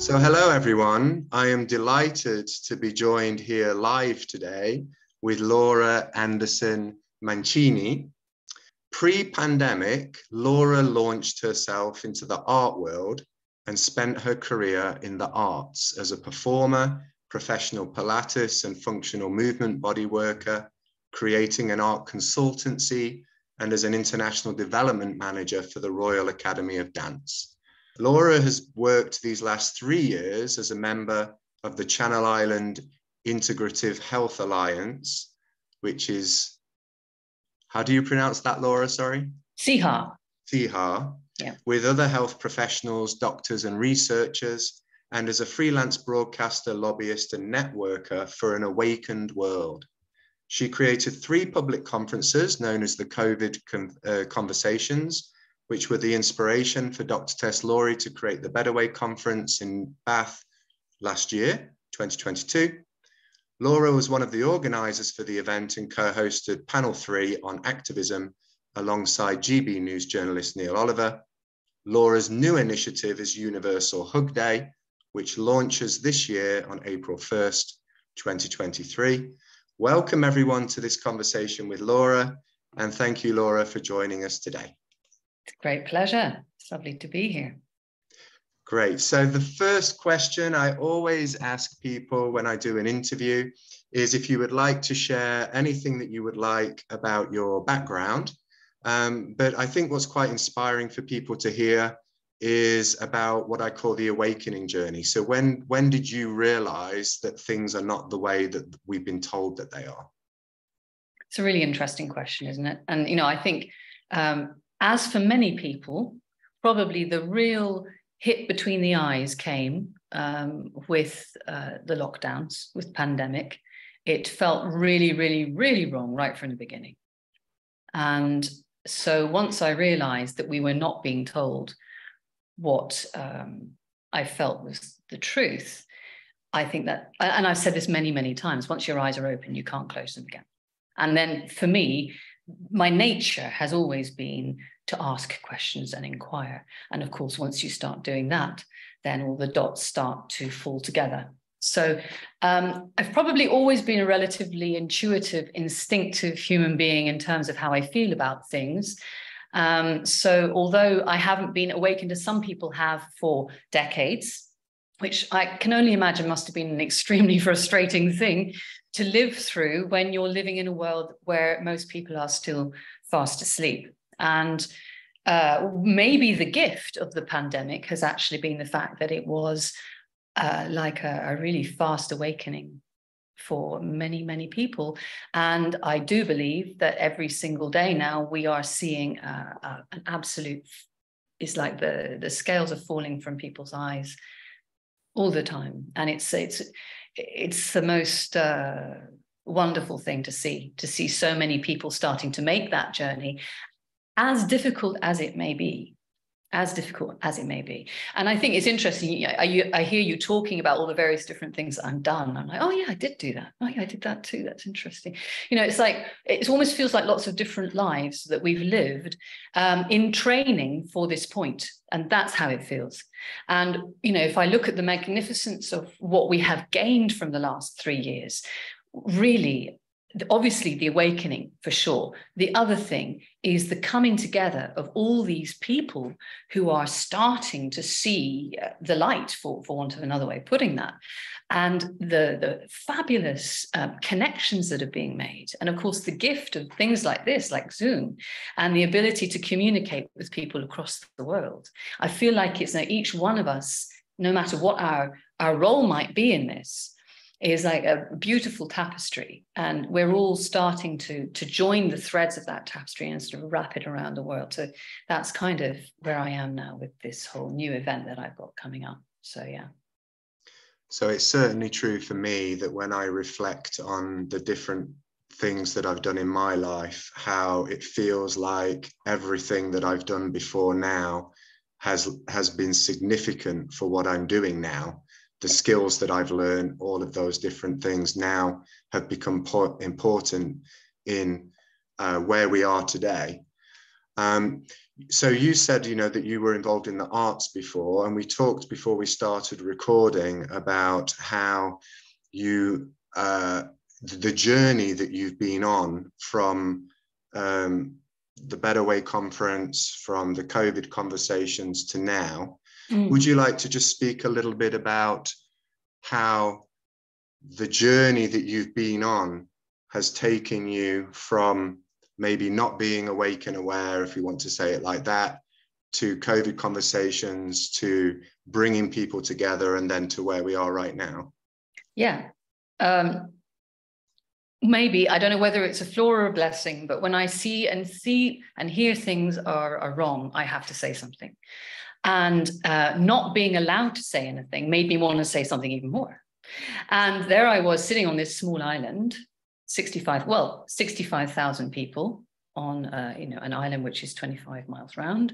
So hello, everyone. I am delighted to be joined here live today with Laura Anderson Mancini. Pre-pandemic, Laura launched herself into the art world and spent her career in the arts as a performer, professional Pilates and functional movement body worker, creating an art consultancy, and as an international development manager for the Royal Academy of Dance. Laura has worked these last 3 years as a member of the Channel Island Integrative Health Alliance, which is, how do you pronounce that, Laura? Sorry? SIHA. SIHA, yeah. With other health professionals, doctors and researchers, and as a freelance broadcaster, lobbyist and networker for an awakened world. She created 3 public conferences known as the COVID Conversations, which were the inspiration for Dr. Tess Lawrie to create the Better Way Conference in Bath last year, 2022. Laura was one of the organisers for the event and co-hosted Panel 3 on activism alongside GB News journalist Neil Oliver. Laura's new initiative is Universal Hug Day, which launches this year on April 1st, 2023. Welcome everyone to this conversation with Laura, and thank you, Laura, for joining us today. It's a great pleasure. It's lovely to be here. Great. So the first question I always ask people when I do an interview is if you would like to share anything that you would like about your background. But I think what's quite inspiring for people to hear is about what I call the awakening journey. So when did you realize that things are not the way that we've been told that they are? It's a really interesting question, isn't it? And, you know, I think... as for many people, probably the real hit between the eyes came with the lockdowns, with pandemic. It felt really, really, really wrong right from the beginning. And so once I realized that we were not being told what I felt was the truth, I think that, and I've said this many, many times, once your eyes are open, you can't close them again. And then for me, my nature has always been to ask questions and inquire. And of course, once you start doing that, then all the dots start to fall together. So I've probably always been a relatively intuitive, instinctive human being in terms of how I feel about things. So although I haven't been awakened as some people have for decades, which I can only imagine must have been an extremely frustrating thing to live through when you're living in a world where most people are still fast asleep. And maybe the gift of the pandemic has actually been the fact that it was like a really fast awakening for many, many people. And I do believe that every single day now we are seeing an absolute, it's like the scales are falling from people's eyes all the time. And it's the most wonderful thing to see so many people starting to make that journey, as difficult as it may be, as difficult as it may be. And I think it's interesting, I hear you talking about all the various different things that I've done. I'm like, oh yeah, I did do that. Oh yeah, I did that too. That's interesting. You know, it's like, it almost feels like lots of different lives that we've lived in training for this point. And that's how it feels. And, you know, if I look at the magnificence of what we have gained from the last 3 years, really, obviously the awakening for sure. The other thing is the coming together of all these people who are starting to see the light, for want of another way of putting that, and the fabulous connections that are being made. And of course, the gift of things like this, like Zoom, and the ability to communicate with people across the world. I feel like it's now each one of us, no matter what our role might be in this, is like a beautiful tapestry, and we're all starting to join the threads of that tapestry and sort of wrap it around the world. So that's kind of where I am now with this whole new event that I've got coming up. So yeah. So it's certainly true for me that when I reflect on the different things that I've done in my life, how it feels like everything that I've done before now has been significant for what I'm doing now. The skills that I've learned, all of those different things now have become important in where we are today. So you said, you know, that you were involved in the arts before, and we talked before we started recording about how you, the journey that you've been on from the Better Way Conference, from the COVID Conversations to now. Would you like to just speak a little bit about how the journey that you've been on has taken you from maybe not being awake and aware, if you want to say it like that, to COVID Conversations, to bringing people together, and then to where we are right now? Yeah. Maybe, I don't know whether it's a flaw or a blessing, but when I see and hear things are wrong, I have to say something. And not being allowed to say anything made me want to say something even more. And there I was sitting on this small island, 65,000 people on an island which is 25 miles round,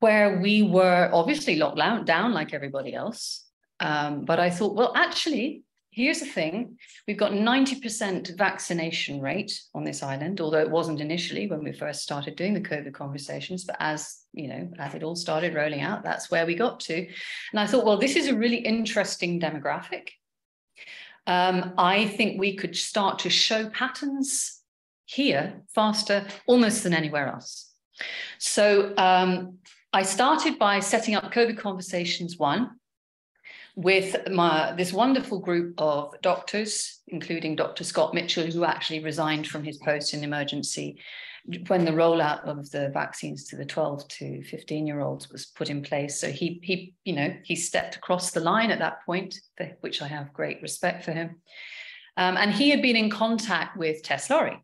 where we were obviously locked down like everybody else. But I thought, well, actually, here's the thing. We've got 90% vaccination rate on this island, although it wasn't initially when we first started doing the COVID Conversations. But as it all started rolling out, that's where we got to. And I thought, well, this is a really interesting demographic. I think we could start to show patterns here faster almost than anywhere else. So I started by setting up COVID Conversations 1 with this wonderful group of doctors, including Dr. Scott Mitchell, who actually resigned from his post in emergency when the rollout of the vaccines to the 12 to 15-year-olds was put in place. So he stepped across the line at that point, for which I have great respect for him. And he had been in contact with Tess Lawrie,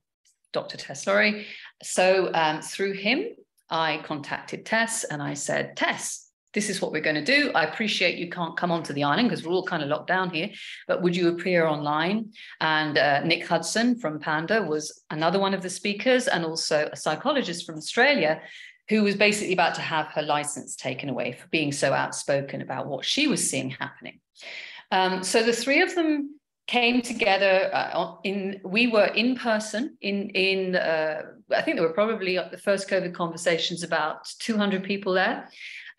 Dr. Tess Lawrie. So through him, I contacted Tess and I said, Tess, this is what we're going to do. I appreciate you can't come onto the island because we're all kind of locked down here, but would you appear online? And Nick Hudson from Panda was another one of the speakers, and also a psychologist from Australia who was basically about to have her license taken away for being so outspoken about what she was seeing happening. So the three of them came together. We were in person in I think there were probably the first COVID Conversations about 200 people there.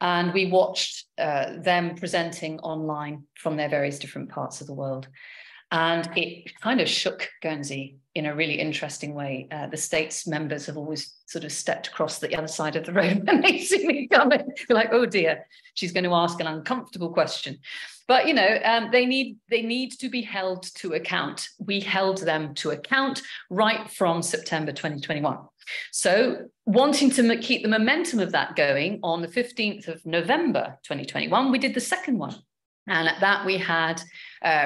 And we watched them presenting online from their various different parts of the world. And it kind of shook Guernsey in a really interesting way. The state's members have always sort of stepped across the other side of the road when they see me coming. They're like, oh dear, she's going to ask an uncomfortable question. But, you know, they need to be held to account. We held them to account right from September 2021. So wanting to keep the momentum of that going, on the 15th of November 2021, we did the second one. And at that we had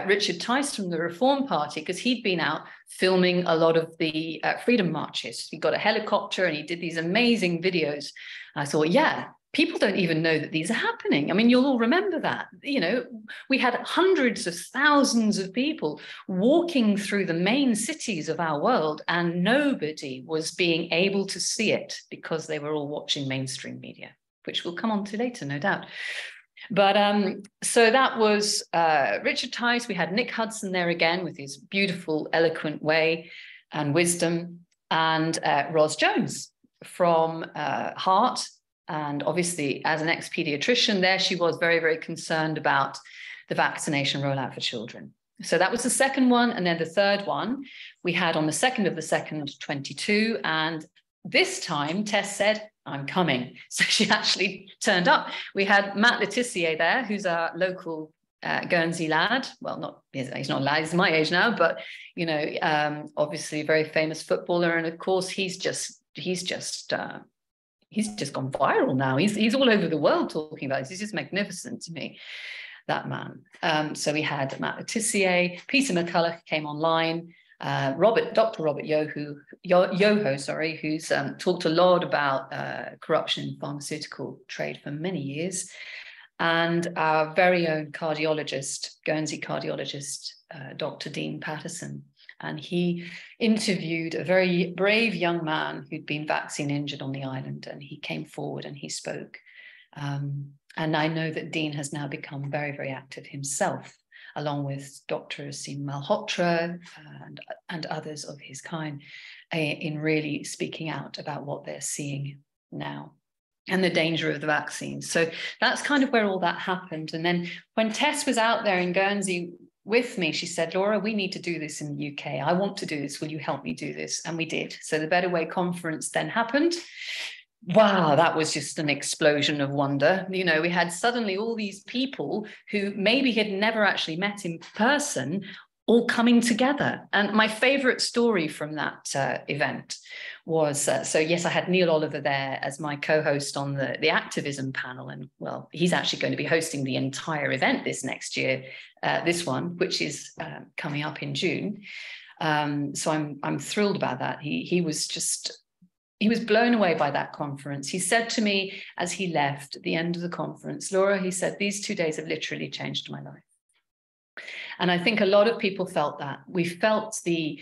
Richard Tice from the Reform Party, because he'd been out filming a lot of the freedom marches. He got a helicopter and he did these amazing videos. And I thought, yeah, people don't even know that these are happening. I mean, you'll all remember that. You know, we had hundreds of thousands of people walking through the main cities of our world, and nobody was being able to see it because they were all watching mainstream media, which we'll come on to later, no doubt. But so that was Richard Tice. We had Nick Hudson there again with his beautiful, eloquent way and wisdom, and Ros Jones from Heart. And obviously, as an ex-pediatrician, there she was very, very concerned about the vaccination rollout for children. So that was the second one. And then the third one we had on the 2nd of the 2nd, 22. And this time, Tess said, I'm coming. So she actually turned up. We had Matt Le Tissier there, who's our local Guernsey lad. Well, he's not a lad, he's my age now, but, you know, obviously a very famous footballer. And of course, he's just gone viral now. He's all over the world talking about this. He's just magnificent to me, that man. So we had Matt Le Tissier, Peter McCullough came online, Dr. Robert Yoho, who's talked a lot about corruption in pharmaceutical trade for many years, and our very own cardiologist, Guernsey cardiologist, Dr. Dean Patterson. And he interviewed a very brave young man who'd been vaccine injured on the island, and he came forward and he spoke. And I know that Dean has now become very, very active himself along with Dr. Asim Malhotra and others of his kind, in really speaking out about what they're seeing now and the danger of the vaccine. So that's kind of where all that happened. And then when Tess was out there in Guernsey with me, she said, Laura, we need to do this in the UK. I want to do this. Will you help me do this? And we did. So the Better Way Conference then happened. Wow, that was just an explosion of wonder. You know, we had suddenly all these people who maybe had never actually met in person all coming together. And my favorite story from that event was, so yes, I had Neil Oliver there as my co-host on the activism panel. And well, he's actually going to be hosting the entire event this next year, this one, which is coming up in June. So I'm thrilled about that. He was just, he was blown away by that conference. He said to me as he left at the end of the conference, Laura, he said, these 2 days have literally changed my life. And I think a lot of people felt that. We felt the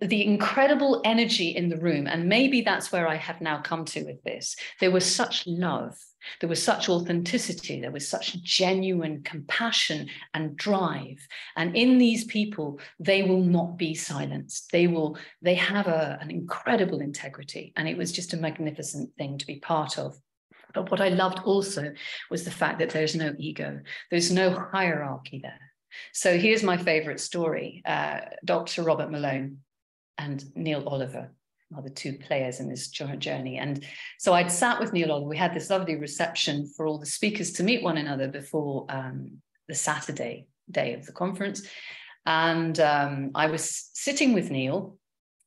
incredible energy in the room. And maybe that's where I have now come to with this. There was such love. There was such authenticity. There was such genuine compassion and drive. And in these people, they will not be silenced. They have an incredible integrity. And it was just a magnificent thing to be part of. But what I loved also was the fact that there's no ego. There's no hierarchy there. So here's my favorite story. Dr. Robert Malone and Neil Oliver are the two players in this journey. And so I'd sat with Neil Oliver. We had this lovely reception for all the speakers to meet one another before the Saturday day of the conference. And I was sitting with Neil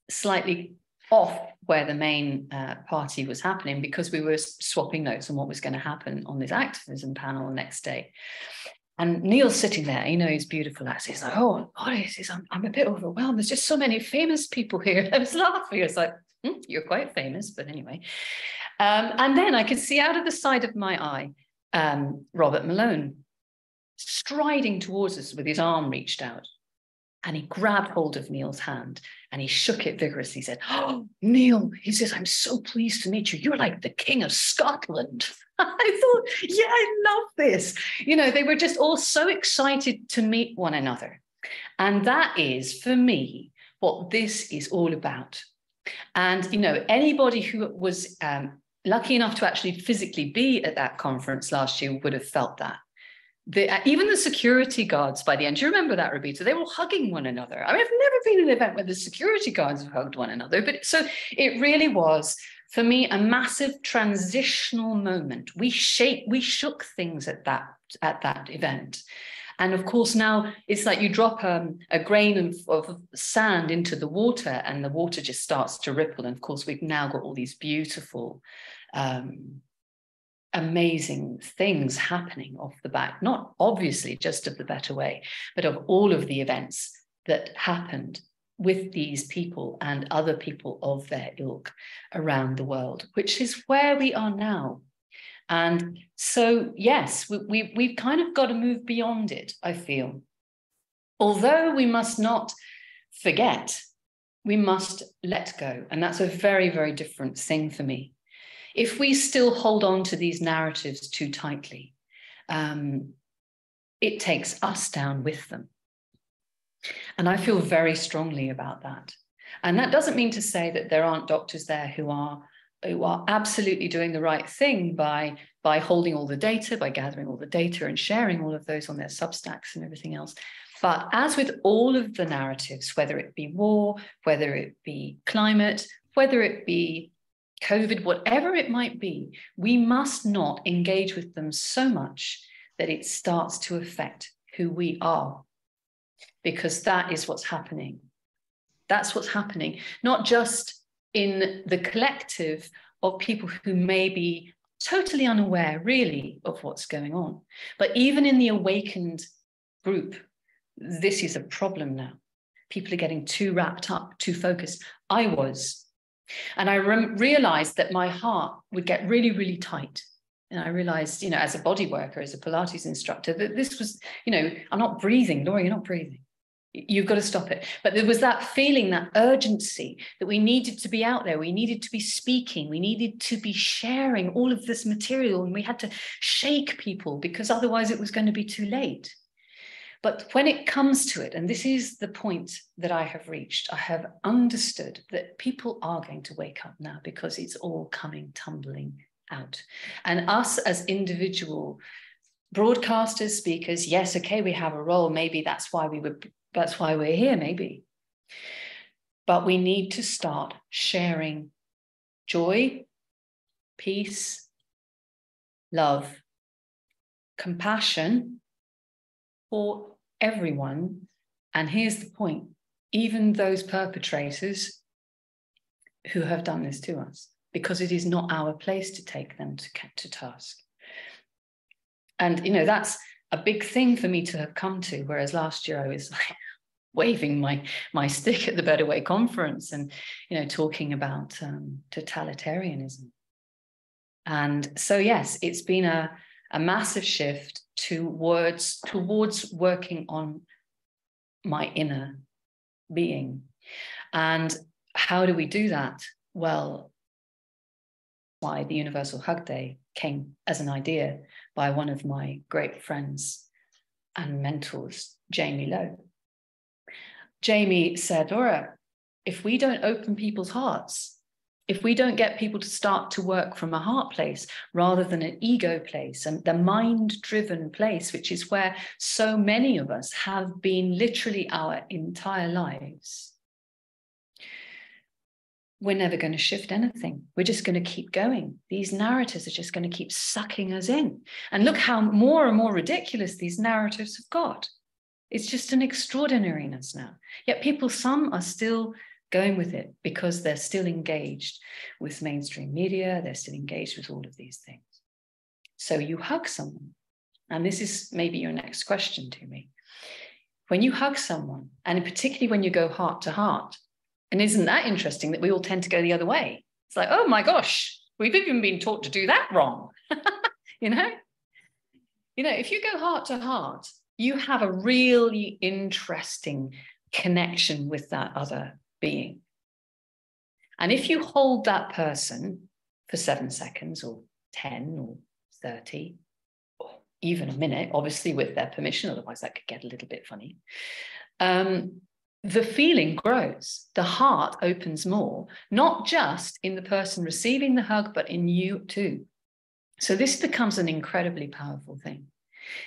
slightly off where the main party was happening, because we were swapping notes on what was going to happen on this activism panel the next day. And Neil's sitting there, you know, he's beautiful. He's like, oh, I'm a bit overwhelmed. There's just so many famous people here. I was laughing. I was like, you're quite famous, but anyway. And then I could see out of the side of my eye, Robert Malone striding towards us with his arm reached out. And he grabbed hold of Neil's hand and he shook it vigorously. He said, oh, Neil, he says, I'm so pleased to meet you. You're like the King of Scotland. I thought, yeah, I love this. You know, they were just all so excited to meet one another. And that is, for me, what this is all about. And, you know, anybody who was lucky enough to actually physically be at that conference last year would have felt that. Even the security guards by the end, do you remember that, Robito? They were hugging one another. I mean, I've never been in an event where the security guards have hugged one another. But so it really was, for me, a massive transitional moment. We shook things at that event. And of course, now it's like you drop a grain of sand into the water and the water just starts to ripple. And of course, we've now got all these beautiful amazing things happening off the back, not obviously just of the Better Way, but of all of the events that happened with these people and other people of their ilk around the world, which is where we are now. And so, yes, we've kind of got to move beyond it, I feel. Although we must not forget, we must let go. And that's a very, very different thing for me. If we still hold on to these narratives too tightly, it takes us down with them. And I feel very strongly about that. And that doesn't mean to say that there aren't doctors there who are absolutely doing the right thing by holding all the data, by gathering all the data and sharing all of those on their Substacks and everything else. But as with all of the narratives, whether it be war, whether it be climate, whether it be COVID, whatever it might be, we must not engage with them so much that it starts to affect who we are, because that is what's happening. That's what's happening, not just in the collective of people who may be totally unaware, really, of what's going on, but even in the awakened group, this is a problem now. People are getting too wrapped up, too focused. I was. And I realized that my heart would get really, really tight. And I realized, you know, as a body worker, as a Pilates instructor, that this was, you know, I'm not breathing, Laura, you're not breathing. You've got to stop it. But there was that feeling, that urgency that we needed to be out there. We needed to be speaking. We needed to be sharing all of this material. And we had to shake people because otherwise it was going to be too late. But when it comes to it, and this is the point that I have reached, I have understood that people are going to wake up now because it's all coming tumbling out. And us as individual broadcasters, speakers, yes, okay, we have a role. Maybe that's why we're here, maybe. But we need to start sharing joy, peace, love, compassion for everyone. And here's the point, even those perpetrators who have done this to us, because it is not our place to take them to task. And, you know, that's a big thing for me to have come to, whereas last year I was like waving my stick at the Better Way Conference and, you know, talking about totalitarianism. And so, yes, it's been a massive shift towards working on my inner being. And how do we do that? Well, why the Universal Hug Day came as an idea by one of my great friends and mentors, Jamie Lowe. Jamie said, Laura, if we don't open people's hearts, if we don't get people to start to work from a heart place rather than an ego place and the mind-driven place, which is where so many of us have been literally our entire lives, we're never going to shift anything. We're just going to keep going. These narratives are just going to keep sucking us in. And look how more and more ridiculous these narratives have got. It's just an extraordinariness now. Yet people, some are still going with it because they're still engaged with mainstream media. They're still engaged with all of these things. So you hug someone. And this is maybe your next question to me. When you hug someone, and particularly when you go heart to heart, and isn't that interesting that we all tend to go the other way? It's like, oh my gosh, we've even been taught to do that wrong. You know, if you go heart to heart, you have a really interesting connection with that other being. And if you hold that person for 7 seconds or 10 or 30, or even a minute, obviously with their permission, otherwise that could get a little bit funny. The feeling grows, the heart opens more, not just in the person receiving the hug, but in you too. So this becomes an incredibly powerful thing.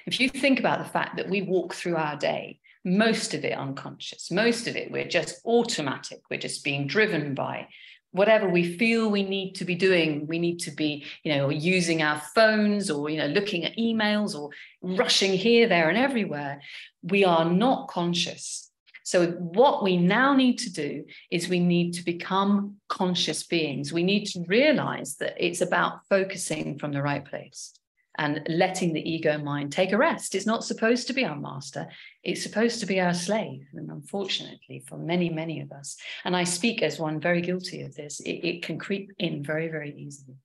If you think about the fact that we walk through our day, most of it unconscious, most of it we're just automatic, we're just being driven by whatever we feel we need to be doing. We need to be, you know, using our phones or, you know, looking at emails or rushing here, there, and everywhere. We are not conscious. So what we now need to do is we need to become conscious beings. We need to realize that it's about focusing from the right place and letting the ego mind take a rest. It's not supposed to be our master. It's supposed to be our slave. And unfortunately, for many, many of us, and I speak as one very guilty of this, it can creep in very, very easily.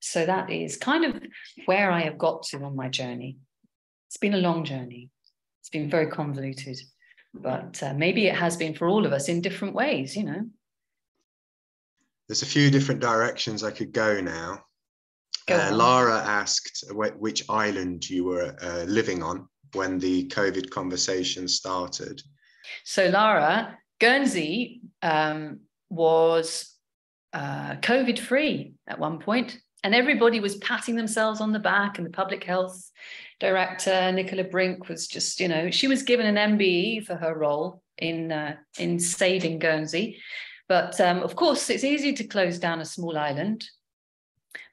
So that is kind of where I have got to on my journey. It's been a long journey. It's been very convoluted. But maybe it has been for all of us in different ways, you know. There's a few different directions I could go now. Laura asked which island you were living on when the COVID conversation started. So Laura, Guernsey was COVID-free at one point, and everybody was patting themselves on the back, and the public health director, Nicola Brink, was just, you know, she was given an MBE for her role in saving Guernsey. But of course, it's easy to close down a small island.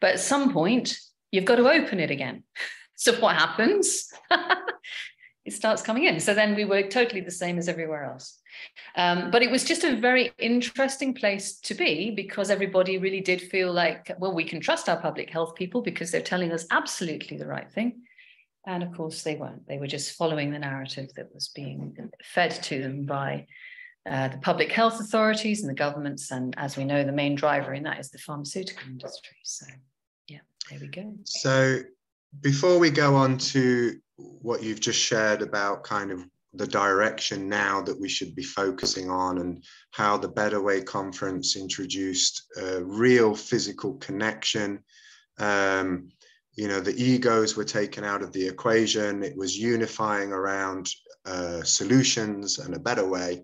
But at some point, you've got to open it again. So what happens? It starts coming in. So then we were totally the same as everywhere else. But it was just a very interesting place to be, because everybody really did feel like, well, we can trust our public health people because they're telling us absolutely the right thing. And of course they weren't. They were just following the narrative that was being fed to them by the public health authorities and the governments. And as we know, the main driver in that is the pharmaceutical industry. So yeah, there we go. So before we go on to what you've just shared about kind of the direction now that we should be focusing on and how the Better Way Conference introduced a real physical connection, you know, the egos were taken out of the equation. It was unifying around solutions and a better way.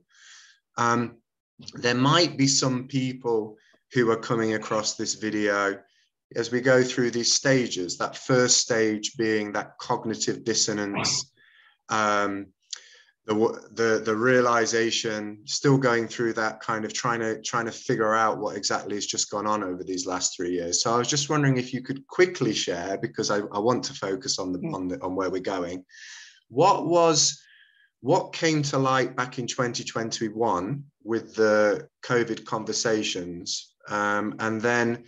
There might be some people who are coming across this video as we go through these stages, that first stage being that cognitive dissonance, the realization, still going through that kind of trying to figure out what exactly has just gone on over these last 3 years. So I was just wondering if you could quickly share, because I want to focus on on where we're going. What came to light back in 2021 with the COVID conversations, and then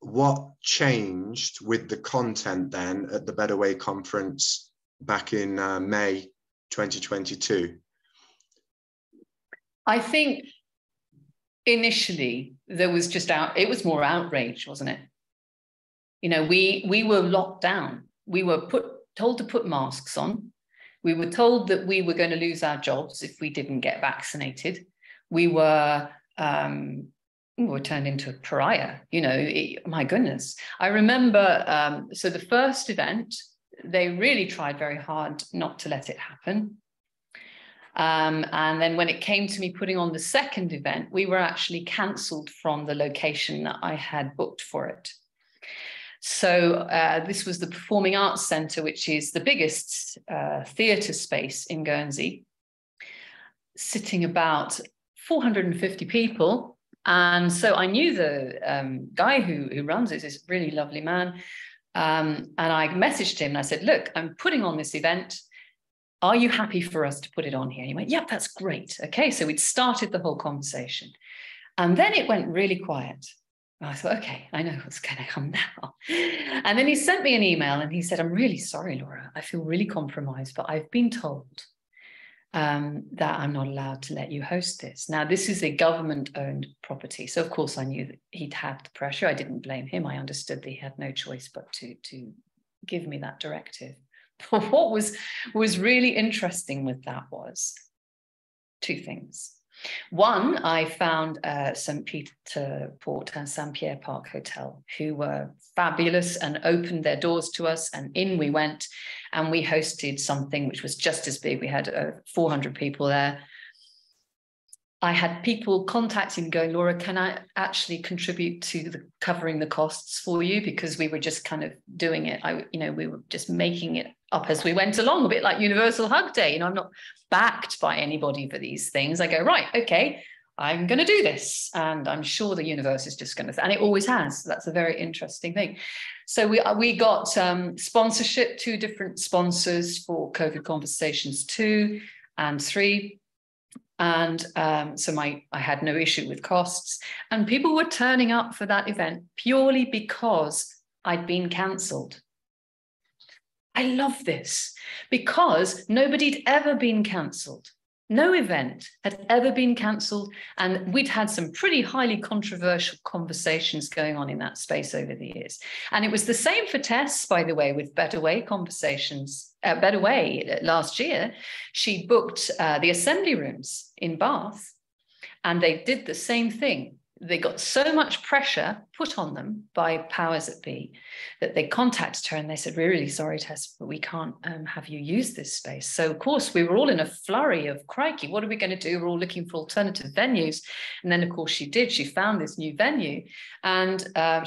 what changed with the content then at the Better Way Conference back in May 2022? I think initially there was just it was more outrage, wasn't it? You know, we were locked down. We were told to put masks on. We were told that we were going to lose our jobs if we didn't get vaccinated. We were turned into a pariah, you know, my goodness. I remember, so the first event, they really tried very hard not to let it happen. And then when it came to me putting on the second event, we were actually cancelled from the location that I had booked for it. So this was the Performing Arts Centre, which is the biggest theatre space in Guernsey, sitting about 450 people. And so I knew the guy who runs it, this really lovely man. And I messaged him and I said, look, I'm putting on this event. Are you happy for us to put it on here? And he went, yep, that's great. Okay, so we'd started the whole conversation. And then it went really quiet. And I thought, okay, I know what's going to come now. And then he sent me an email and he said, I'm really sorry, Laura. I feel really compromised, but I've been told that I'm not allowed to let you host this. Now, this is a government-owned property. So, of course, I knew that he'd had the pressure. I didn't blame him. I understood that he had no choice but to give me that directive. But what was really interesting with that was two things. One, I found St. Peter Port and St. Pierre Park Hotel, who were fabulous and opened their doors to us, and in we went, and we hosted something which was just as big. We had 400 people there. I had people contacting me going, Laura, can I actually contribute to covering the costs for you? Because we were just kind of doing it. We were just making it up as we went along, a bit like Universal Hug Day. You know, I'm not backed by anybody for these things. I go, right, okay, I'm going to do this. And I'm sure the universe is just going to, and it always has. That's a very interesting thing. So we got sponsorship, two different sponsors for COVID Conversations 2 and 3. And so I had no issue with costs, and people were turning up for that event purely because I'd been cancelled. I love this because nobody'd ever been cancelled. No event had ever been cancelled. And we'd had some pretty highly controversial conversations going on in that space over the years. And it was the same for Tess, by the way, with Better Way Conversations. Better Way last year, she booked the assembly rooms in Bath, and they did the same thing. They got so much pressure put on them by powers that be that they contacted her and they said, we're really sorry, Tess, but we can't have you use this space. So, of course, we were all in a flurry of, crikey, what are we going to do? We're all looking for alternative venues. And then, of course, she did. She found this new venue. And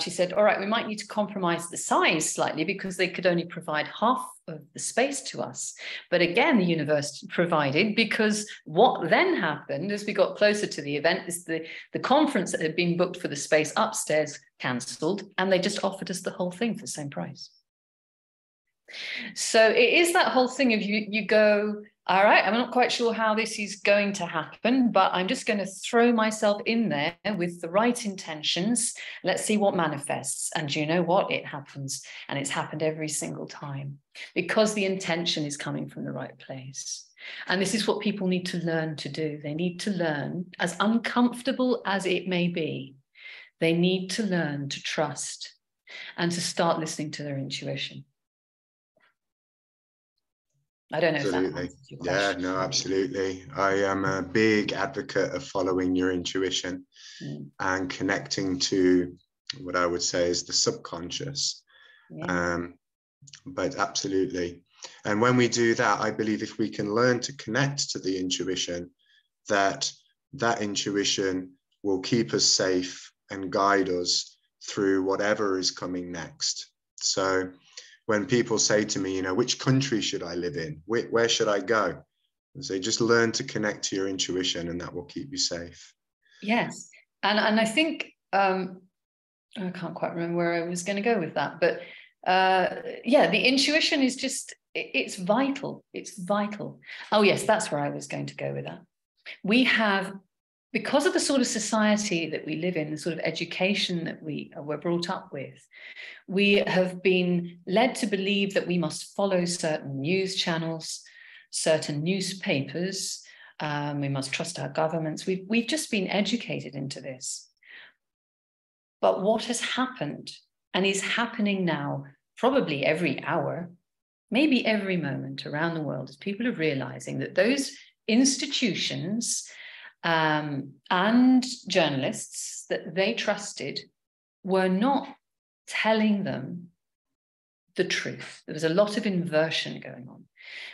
she said, all right, we might need to compromise the size slightly because they could only provide half of the space to us. But again, the universe provided, because what then happened as we got closer to the event is the conference that had been booked for the space upstairs cancelled, and they just offered us the whole thing for the same price. So it is that whole thing of you go, all right, I'm not quite sure how this is going to happen, but I'm just going to throw myself in there with the right intentions. Let's see what manifests. And you know what? It happens. And it's happened every single time because the intention is coming from the right place. And this is what people need to learn to do. They need to learn, as uncomfortable as it may be, they need to learn to trust and to start listening to their intuition. I don't know. Absolutely. If that answers your question. Yeah, no, absolutely. I am a big advocate of following your intuition and connecting to what I would say is the subconscious. Yeah. But absolutely. And when we do that, I believe if we can learn to connect to the intuition, that intuition will keep us safe and guide us through whatever is coming next. So when people say to me, you know, which country should I live in? Where should I go? And so just learn to connect to your intuition, and that will keep you safe. Yes. And I think, I can't quite remember where I was going to go with that, but yeah, the intuition is just, it's vital. It's vital. Oh yes, that's where I was going to go with that. We have, because of the sort of society that we live in, the sort of education that we're brought up with, we have been led to believe that we must follow certain news channels, certain newspapers, we must trust our governments. We've just been educated into this. But what has happened and is happening now, probably every hour, maybe every moment around the world, is people are realizing that those institutions and journalists that they trusted were not telling them the truth. There was a lot of inversion going on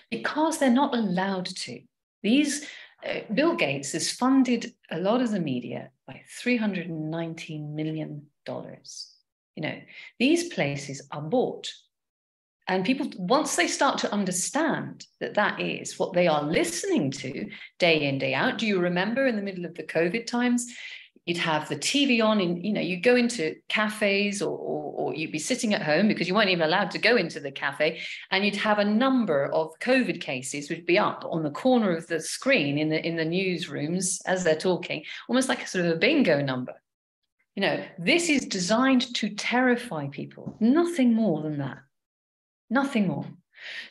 because they're not allowed to. These Bill Gates has funded a lot of the media by $319 million. You know, these places are bought. And people, once they start to understand that that is what they are listening to day in, day out. Do you remember in the middle of the COVID times, you'd have the TV on and, you know, you go into cafes or you'd be sitting at home because you weren't even allowed to go into the cafe, and you'd have a number of COVID cases would be up on the corner of the screen in the newsrooms as they're talking, almost like a sort of a bingo number. You know, this is designed to terrify people, nothing more than that. Nothing more.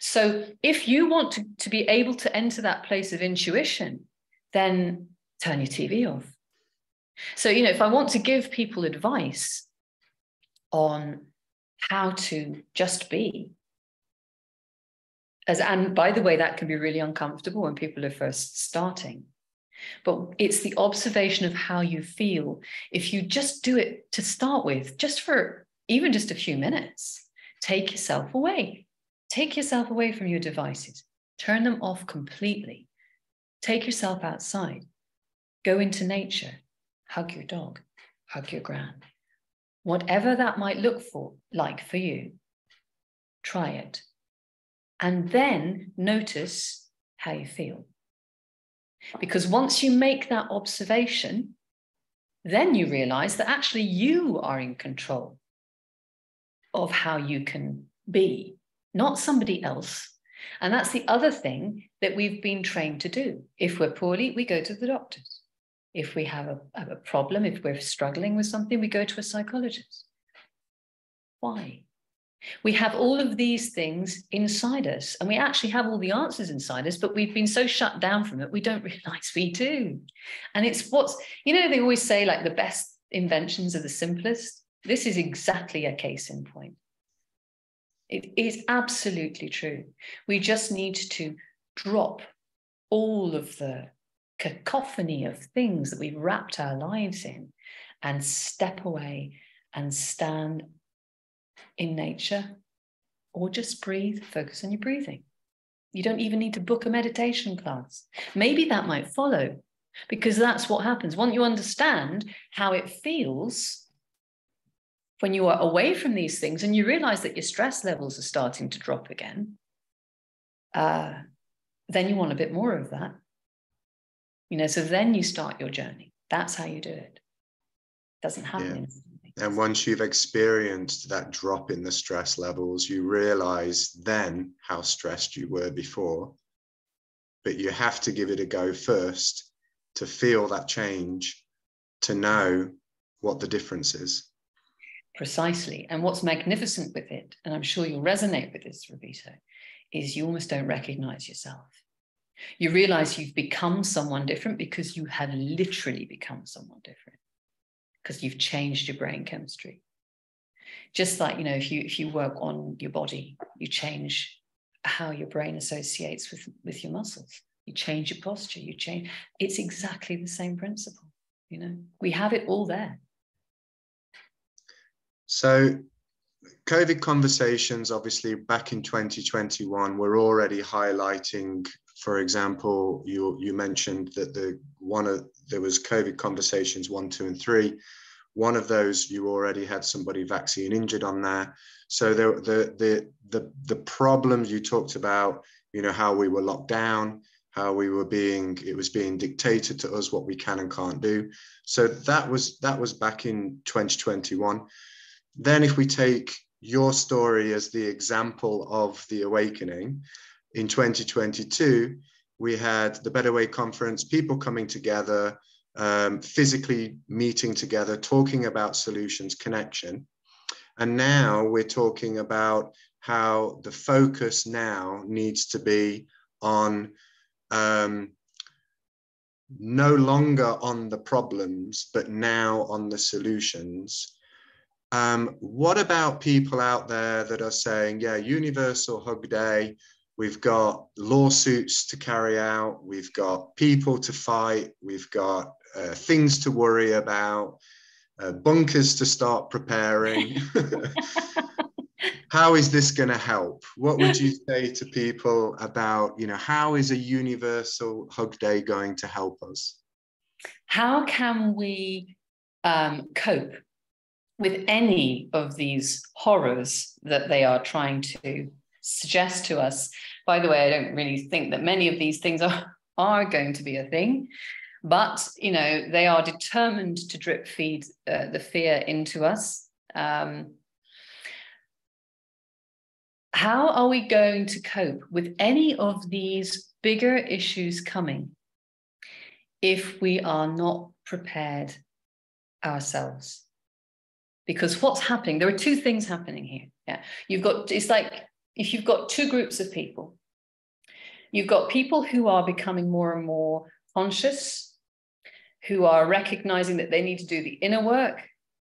So if you want to be able to enter that place of intuition, then turn your TV off. So, you know, if I want to give people advice on how to just be, and by the way, that can be really uncomfortable when people are first starting, but it's the observation of how you feel. If you just do it to start with, just for even just a few minutes, take yourself away. Take yourself away from your devices. Turn them off completely. Take yourself outside. Go into nature. Hug your dog. Hug your gran. Whatever that might look like for you, try it. And then notice how you feel. Because once you make that observation, then you realize that actually you are in control of how you can be, not somebody else. And that's the other thing that we've been trained to do. If we're poorly, we go to the doctors. If we have a problem, if we're struggling with something, we go to a psychologist. Why? We have all of these things inside us, and we actually have all the answers inside us, but we've been so shut down from it, we don't realize we do. And it's what's, you know, they always say like the best inventions are the simplest. This is exactly a case in point. It is absolutely true. We just need to drop all of the cacophony of things that we've wrapped our lives in and step away and stand in nature or just breathe, focus on your breathing. You don't even need to book a meditation class. Maybe that might follow, because that's what happens. Once you understand how it feels, when you are away from these things and you realize that your stress levels are starting to drop again, then you want a bit more of that. You know, so then you start your journey. That's how you do it. It doesn't happen. Yeah. And once you've experienced that drop in the stress levels, you realize then how stressed you were before, but you have to give it a go first to feel that change, to know what the difference is. Precisely. And what's magnificent with it, and I'm sure you'll resonate with this, Robito, is you almost don't recognize yourself. You realize you've become someone different because you have literally become someone different, because you've changed your brain chemistry. Just like, you know, if you work on your body, you change how your brain associates with your muscles. You change your posture, you change. It's exactly the same principle. You know, we have it all there. So COVID Conversations, obviously, back in 2021, were already highlighting, for example, you mentioned that there was COVID Conversations 1, 2, and 3. One of those, you already had somebody vaccine injured on there. So the problems you talked about, you know, how we were locked down, how we were it was being dictated to us what we can and can't do. So that was back in 2021. Then if we take your story as the example of the awakening, in 2022, we had the Better Way Conference, people coming together, physically meeting together, talking about solutions, connection. And now we're talking about how the focus now needs to be on no longer on the problems, but now on the solutions. What about people out there that are saying, yeah, Universal Hug Day, we've got lawsuits to carry out, we've got people to fight, we've got things to worry about, bunkers to start preparing. How is this going to help? What would you say to people about, you know, how is a Universal Hug Day going to help us? How can we cope with any of these horrors that they are trying to suggest to us? By the way, I don't really think that many of these things are going to be a thing. But, you know, they are determined to drip feed the fear into us. How are we going to cope with any of these bigger issues coming if we are not prepared ourselves? Because what's happening, there are two things happening here. Yeah, it's like if you've got two groups of people. You've got people who are becoming more and more conscious, who are recognizing that they need to do the inner work,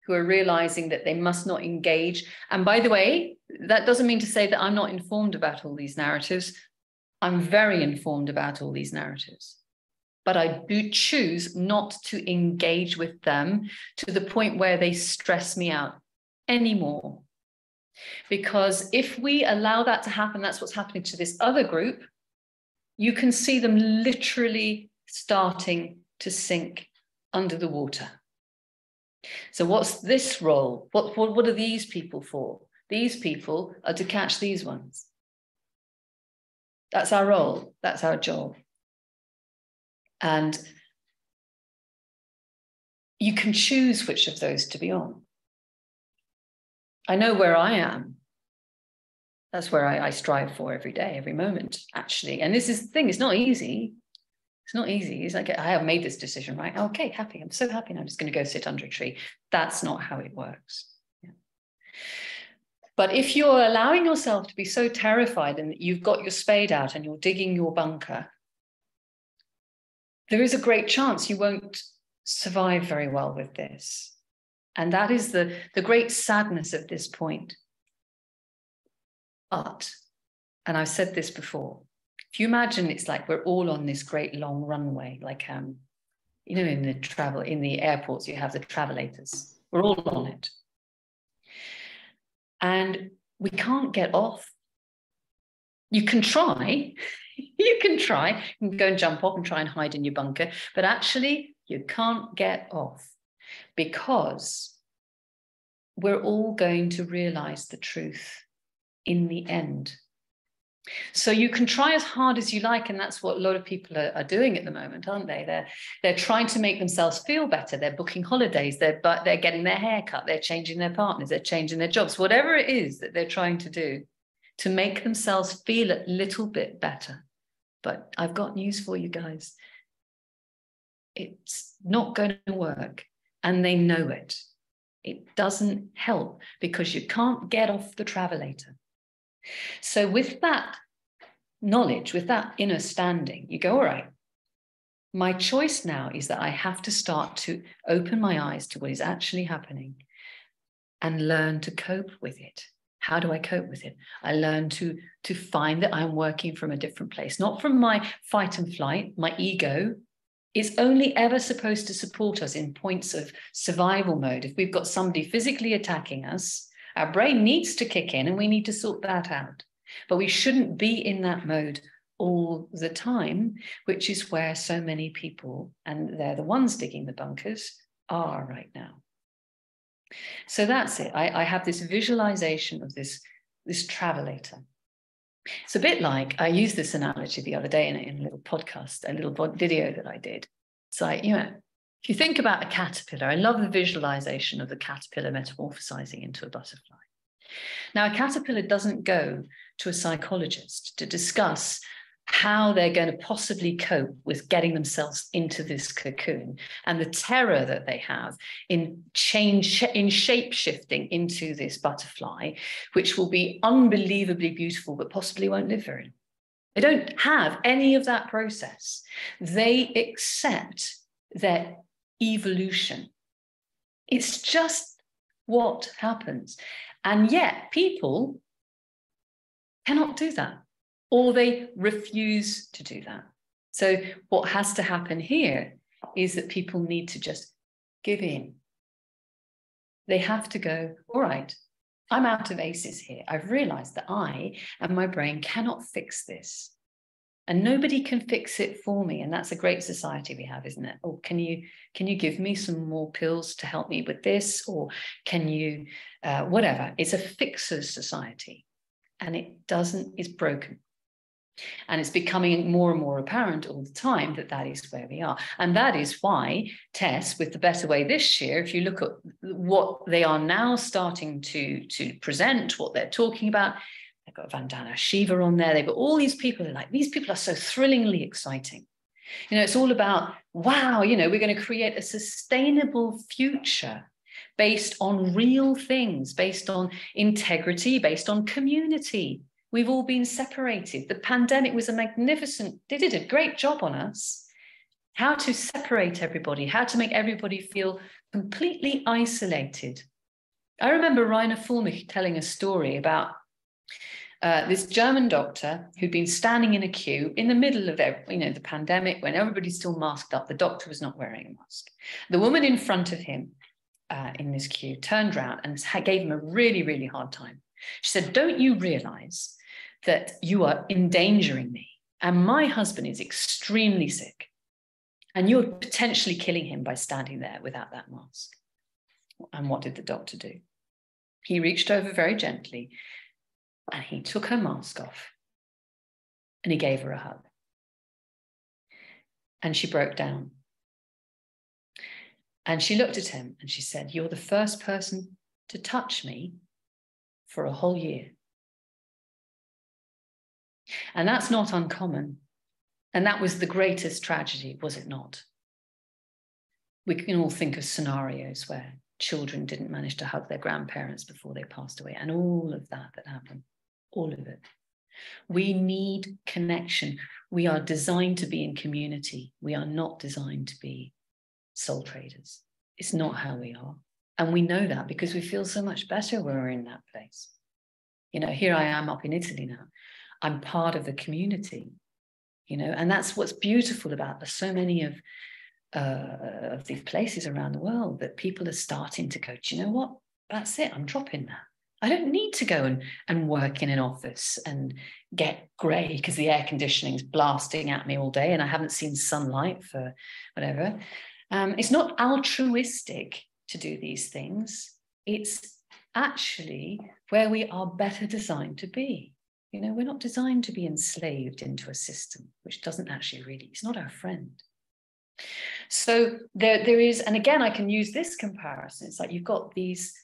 who are realizing that they must not engage. And by the way, that doesn't mean to say that I'm not informed about all these narratives. I'm very informed about all these narratives. But I do choose not to engage with them to the point where they stress me out anymore. Because if we allow that to happen, that's what's happening to this other group, you can see them literally starting to sink under the water. So what's this role? What are these people for? These people are to catch these ones. That's our role. That's our job. And you can choose which of those to be on. I know where I am. That's where I strive for every day, every moment, actually. And this is the thing, it's not easy. It's not easy. It's like, I have made this decision, right? Okay, happy. I'm so happy. And I'm just going to go sit under a tree. That's not how it works. Yeah. But if you're allowing yourself to be so terrified and you've got your spade out and you're digging your bunker, there is a great chance you won't survive very well with this. And that is the great sadness of this point. But, and I've said this before, if you imagine it's like we're all on this great long runway, like, you know, in the airports, you have the travelators. We're all on it. And we can't get off. You can try. You can go and jump off and try and hide in your bunker. But actually, you can't get off because we're all going to realize the truth in the end. So you can try as hard as you like, and that's what a lot of people are doing at the moment, aren't they? They're trying to make themselves feel better. They're booking holidays, they're getting their hair cut, they're changing their partners, they're changing their jobs, whatever it is that they're trying to do to make themselves feel a little bit better. But I've got news for you guys. It's not going to work, and they know it. It doesn't help because you can't get off the travelator. So with that knowledge, with that inner standing, you go, all right, my choice now is that I have to start to open my eyes to what is actually happening and learn to cope with it. How do I cope with it? I learn to find that I'm working from a different place, not from my fight and flight. My ego is only ever supposed to support us in points of survival mode. If we've got somebody physically attacking us, Our brain needs to kick in and we need to sort that out. But we shouldn't be in that mode all the time, which is where so many people, and they're the ones digging the bunkers, are right now. So that's it. I have this visualization of this travelator. It's a bit like, I used this analogy the other day in a little podcast, a little video that I did. It's like, you know, if you think about a caterpillar, I love the visualization of the caterpillar metamorphosizing into a butterfly. Now, a caterpillar doesn't go to a psychologist to discuss how they're going to possibly cope with getting themselves into this cocoon and the terror that they have in shape shifting into this butterfly, which will be unbelievably beautiful, but possibly won't live very long. They don't have any of that process. They accept their evolution. It's just what happens. And yet people cannot do that, or they refuse to do that. So what has to happen here is that people need to just give in. They have to go, all right, I'm out of aces here. I've realized that I and my brain cannot fix this. And nobody can fix it for me. And that's a great society we have, isn't it? Oh, can you give me some more pills to help me with this? Or can you, whatever. It's a fixer's society. And it doesn't, it's broken. And it's becoming more and more apparent all the time that that is where we are. And that is why, Tess, with the Better Way this year, if you look at what they are now starting to present, what they're talking about, they've got Vandana Shiva on there, they've got all these people who are like, these people are so thrillingly exciting. You know, it's all about, wow, you know, we're going to create a sustainable future based on real things, based on integrity, based on community. We've all been separated. The pandemic was a magnificent, they did a great job on us. How to separate everybody, how to make everybody feel completely isolated. I remember Reiner Fuellmich telling a story about this German doctor who'd been standing in a queue in the middle of the pandemic when everybody's still masked up. The doctor was not wearing a mask. The woman in front of him, in this queue, turned around and gave him a really, really hard time. She said, don't you realize that you are endangering me? And my husband is extremely sick. And you're potentially killing him by standing there without that mask. And what did the doctor do? He reached over very gently and he took her mask off and he gave her a hug. And she broke down. And she looked at him and she said, you're the first person to touch me for a whole year. And that's not uncommon. And that was the greatest tragedy, was it not? We can all think of scenarios where children didn't manage to hug their grandparents before they passed away, and all of that happened, all of it. We need connection. We are designed to be in community. We are not designed to be soul traders. It's not how we are. And we know that because we feel so much better when we're in that place. You know, here I am up in Italy now. I'm part of a community, you know, and that's what's beautiful about so many of these places around the world, that people are starting to go, do you know what? That's it. I'm dropping that. I don't need to go and work in an office and get grey because the air conditioning is blasting at me all day and I haven't seen sunlight for whatever. It's not altruistic to do these things. It's actually where we are better designed to be. You know, we're not designed to be enslaved into a system, which doesn't actually really, it's not our friend. So there is, and again, I can use this comparison. It's like you've got these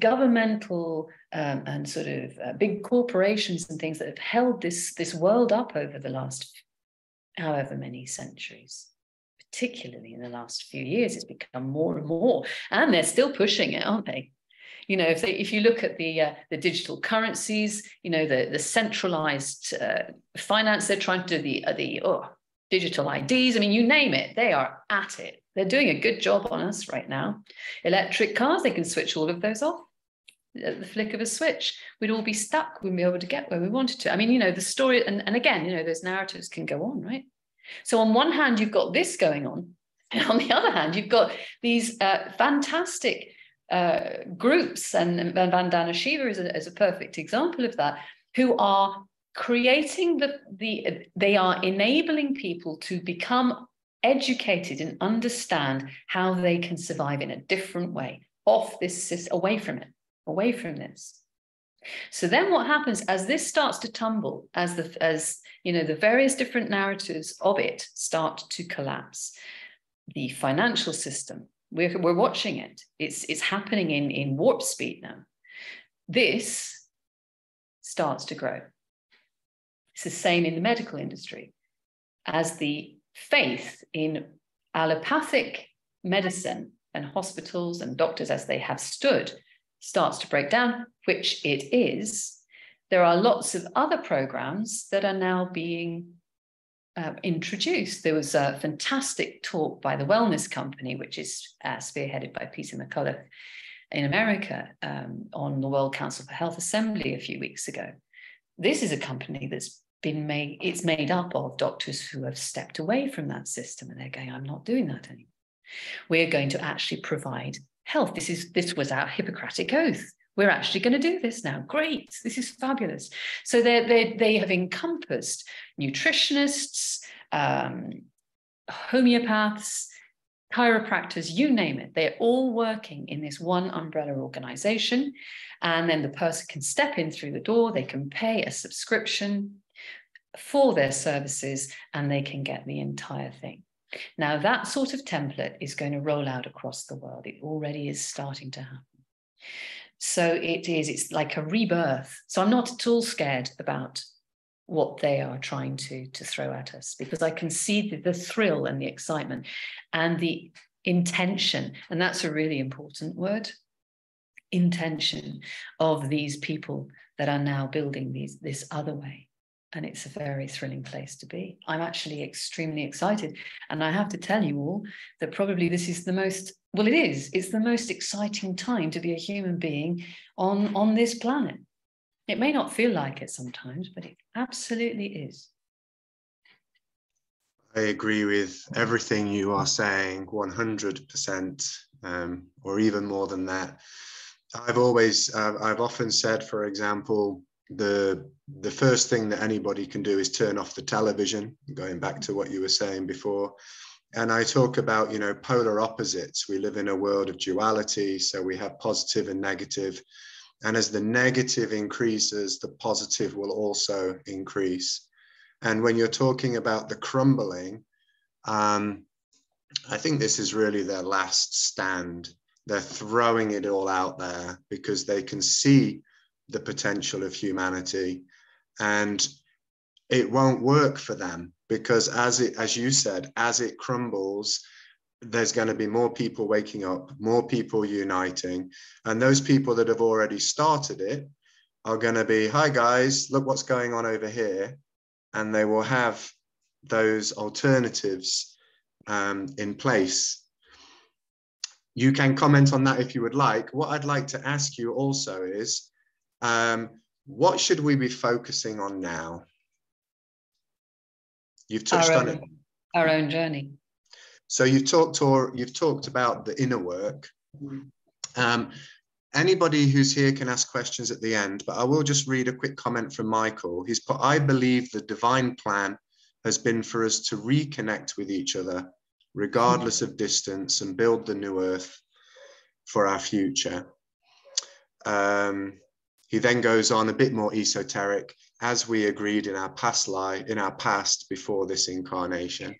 governmental and sort of big corporations and things that have held this world up over the last however many centuries. Particularly in the last few years, it's become more and more, and they're still pushing it, aren't they? You know, if you look at the digital currencies, you know, the centralized finance, they're trying to do the digital IDs. I mean, you name it, they are at it. They're doing a good job on us right now. Electric cars, they can switch all of those off at the flick of a switch. We'd all be stuck. We'd be able to get where we wanted to. I mean, you know, the story, and again, you know, those narratives can go on, right? So on one hand, you've got this going on. And on the other hand, you've got these fantastic groups, and Vandana Shiva is a perfect example of that, who are creating they are enabling people to become educated and understand how they can survive in a different way, away from this. So then what happens as this starts to tumble, as the various different narratives of it start to collapse, the financial system, we're watching it. It's happening in warp speed now. This starts to grow. It's the same in the medical industry. As the faith in allopathic medicine and hospitals and doctors as they have stood starts to break down, which it is, there are lots of other programs that are now being introduced. There was a fantastic talk by the Wellness Company, which is spearheaded by Peter McCullough in America, on the World Council for Health Assembly a few weeks ago. This is a company that's been made, it's made up of doctors who have stepped away from that system, and they're going, I'm not doing that anymore. We're going to actually provide health. This was our Hippocratic oath. We're actually going to do this now. Great. This is fabulous. So they have encompassed nutritionists, homeopaths, chiropractors, you name it. They're all working in this one umbrella organization. And then the person can step in through the door. They can pay a subscription for their services and they can get the entire thing. Now, that sort of template is going to roll out across the world. It already is starting to happen. So it's like a rebirth. So I'm not at all scared about what they are trying to throw at us, because I can see the thrill and the excitement and the intention. And that's a really important word, intention, of these people that are now building this other way. And it's a very thrilling place to be. I'm actually extremely excited. And I have to tell you all that probably this is the most, well, it is. It's the most exciting time to be a human being on this planet. It may not feel like it sometimes, but it absolutely is. I agree with everything you are saying, 100%, or even more than that. I've often said, for example, the first thing that anybody can do is turn off the television, going back to what you were saying before. And I talk about, polar opposites. We live in a world of duality, so we have positive and negative. And as the negative increases, the positive will also increase. And when you're talking about the crumbling, I think this is really their last stand. They're throwing it all out there because they can see the potential of humanity, and it won't work for them, because as you said, as it crumbles, there's going to be more people waking up, more people uniting, and those people that have already started it are going to be, hi guys, look what's going on over here, and they will have those alternatives in place. You can comment on that if you would like. What I'd like to ask you also is, what should we be focusing on now? You've touched on it. Our own journey. So you've talked about the inner work. Anybody who's here can ask questions at the end, but I will just read a quick comment from Michael. He's put, I believe the divine plan has been for us to reconnect with each other, regardless of distance, and build the new earth for our future. He then goes on a bit more esoteric, as we agreed in our past life, in our past before this incarnation.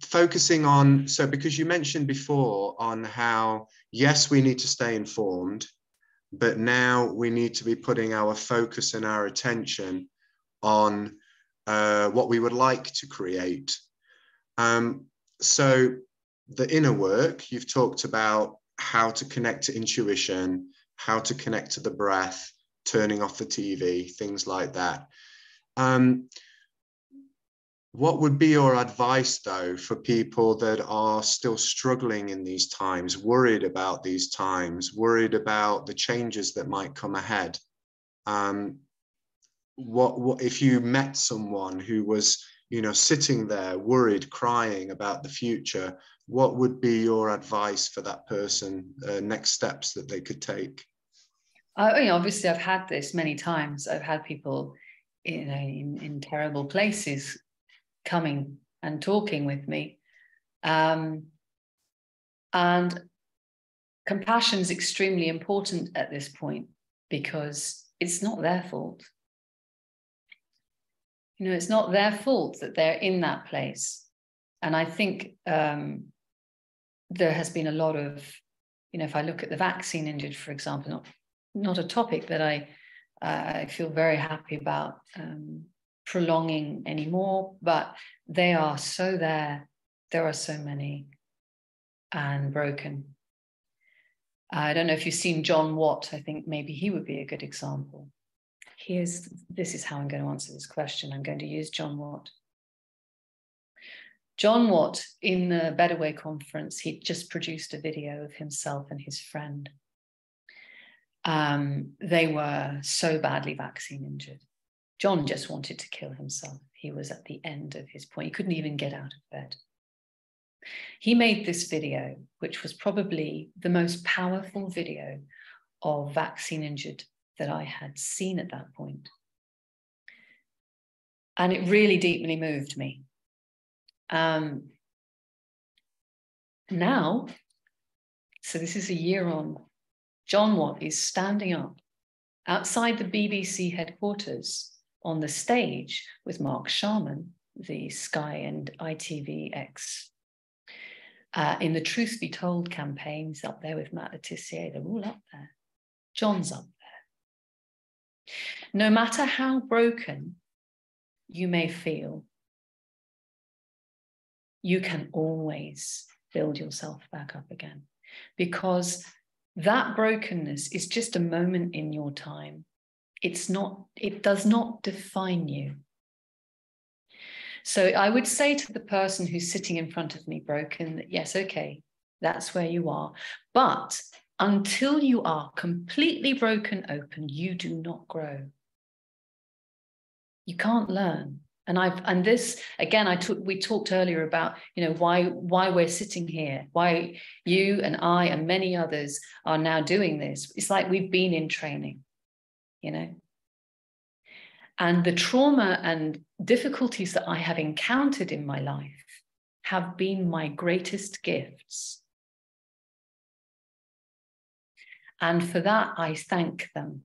Focusing on, so because you mentioned before on how, yes, we need to stay informed, but now we need to be putting our focus and our attention on what we would like to create. So the inner work, you've talked about how to connect to intuition, how to connect to the breath, turning off the TV, things like that. What would be your advice, though, for people that are still struggling in these times, worried about these times, worried about the changes that might come ahead? What if you met someone who was you know, sitting there worried, crying about the future, what would be your advice for that person, next steps that they could take? You know, obviously, I've had this many times. I've had people, you know, in terrible places coming and talking with me. And compassion is extremely important at this point, because it's not their fault. You know, it's not their fault that they're in that place. And I think there has been a lot of, you know, if I look at the vaccine industry, for example, not a topic that I feel very happy about prolonging anymore, but they are so there. There are so many and broken. I don't know if you've seen John Watt. I think maybe he would be a good example. This is how I'm going to answer this question. I'm going to use John Watt. John Watt, in the Better Way Conference, he just produced a video of himself and his friend. They were so badly vaccine injured. John just wanted to kill himself. He was at the end of his point. He couldn't even get out of bed. He made this video, which was probably the most powerful video of vaccine injured that I had seen at that point. And it really deeply moved me. Now, so this is a year on, John Watt is standing up outside the BBC headquarters on the stage with Mark Sharman, the Sky and ITVX. In the Truth Be Told campaign, he's up there with Matt Le Tissier. They're all up there. John's up there. No matter how broken you may feel, you can always build yourself back up again, because that brokenness is just a moment in your time. It's not, it does not define you. So I would say to the person who's sitting in front of me broken that, yes, okay, that's where you are. But until you are completely broken open, you do not grow. You can't learn. And this, again, we talked earlier about, you know, why we're sitting here, why you and I and many others are now doing this. It's like we've been in training, you know. And the trauma and difficulties that I have encountered in my life have been my greatest gifts. And for that, I thank them.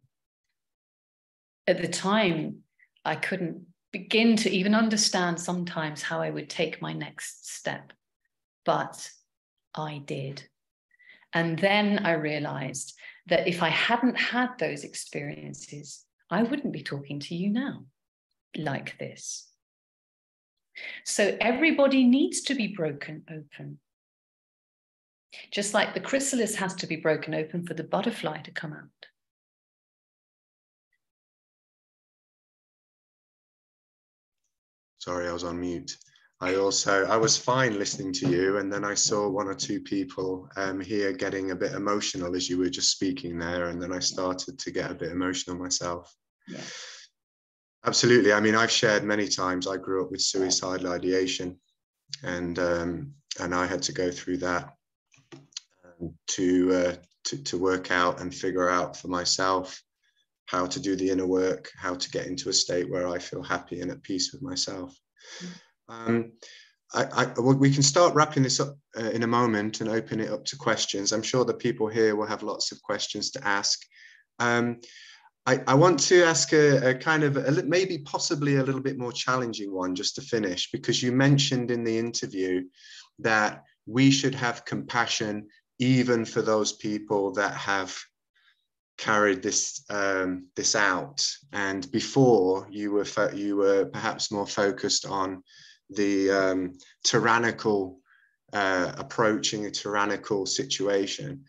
At the time, I couldn't begin to even understand sometimes how I would take my next step, but I did. And then I realized that if I hadn't had those experiences, I wouldn't be talking to you now like this. So everybody needs to be broken open. Just like the chrysalis has to be broken open for the butterfly to come out. Sorry, I was on mute. I was fine listening to you, and then I saw one or two people here getting a bit emotional as you were just speaking there, and then I started to get a bit emotional myself. Yeah. Absolutely. I mean, I've shared many times I grew up with suicidal ideation, and I had to go through that to work out and figure out for myself how to do the inner work, how to get into a state where I feel happy and at peace with myself. Mm-hmm. We can start wrapping this up in a moment and open it up to questions. I'm sure the people here will have lots of questions to ask. I want to ask a kind of, maybe possibly a little bit more challenging one just to finish, because you mentioned in the interview that we should have compassion even for those people that have carried this this out. And before you were perhaps more focused on the tyrannical approaching a tyrannical situation.